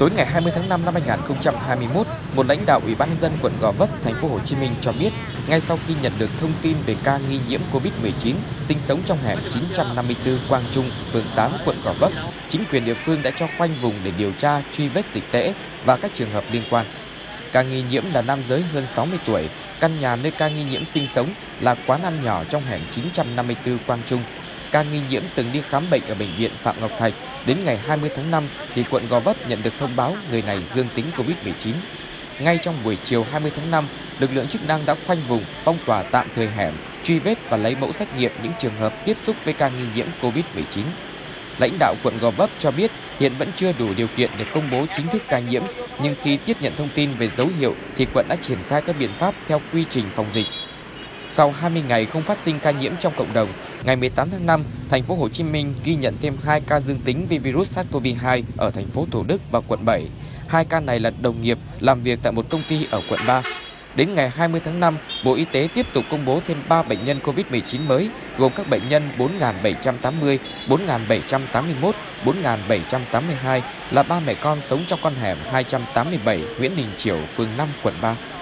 Tối ngày 20 tháng 5 năm 2021, một lãnh đạo Ủy ban nhân dân quận Gò Vấp, thành phố Hồ Chí Minh cho biết, ngay sau khi nhận được thông tin về ca nghi nhiễm COVID-19 sinh sống trong hẻm 954 Quang Trung, phường 8, quận Gò Vấp, chính quyền địa phương đã cho khoanh vùng để điều tra, truy vết dịch tễ và các trường hợp liên quan. Ca nghi nhiễm là nam giới hơn 60 tuổi, căn nhà nơi ca nghi nhiễm sinh sống là quán ăn nhỏ trong hẻm 954 Quang Trung. Ca nghi nhiễm từng đi khám bệnh ở Bệnh viện Phạm Ngọc Thạch. Đến ngày 20 tháng 5, thì quận Gò Vấp nhận được thông báo người này dương tính COVID-19. Ngay trong buổi chiều 20 tháng 5, lực lượng chức năng đã khoanh vùng, phong tỏa tạm thời hẻm, truy vết và lấy mẫu xét nghiệm những trường hợp tiếp xúc với ca nghi nhiễm COVID-19. Lãnh đạo quận Gò Vấp cho biết hiện vẫn chưa đủ điều kiện để công bố chính thức ca nhiễm, nhưng khi tiếp nhận thông tin về dấu hiệu thì quận đã triển khai các biện pháp theo quy trình phòng dịch. Sau 20 ngày không phát sinh ca nhiễm trong cộng đồng, ngày 18 tháng 5, thành phố Hồ Chí Minh ghi nhận thêm 2 ca dương tính với virus SARS-CoV-2 ở thành phố Thủ Đức và quận 7. 2 ca này là đồng nghiệp làm việc tại một công ty ở quận 3. Đến ngày 20 tháng 5, Bộ Y tế tiếp tục công bố thêm 3 bệnh nhân COVID-19 mới, gồm các bệnh nhân 4780, 4781, 4782 là ba mẹ con sống trong con hẻm 287 Nguyễn Đình Chiểu, phường 5, quận 3.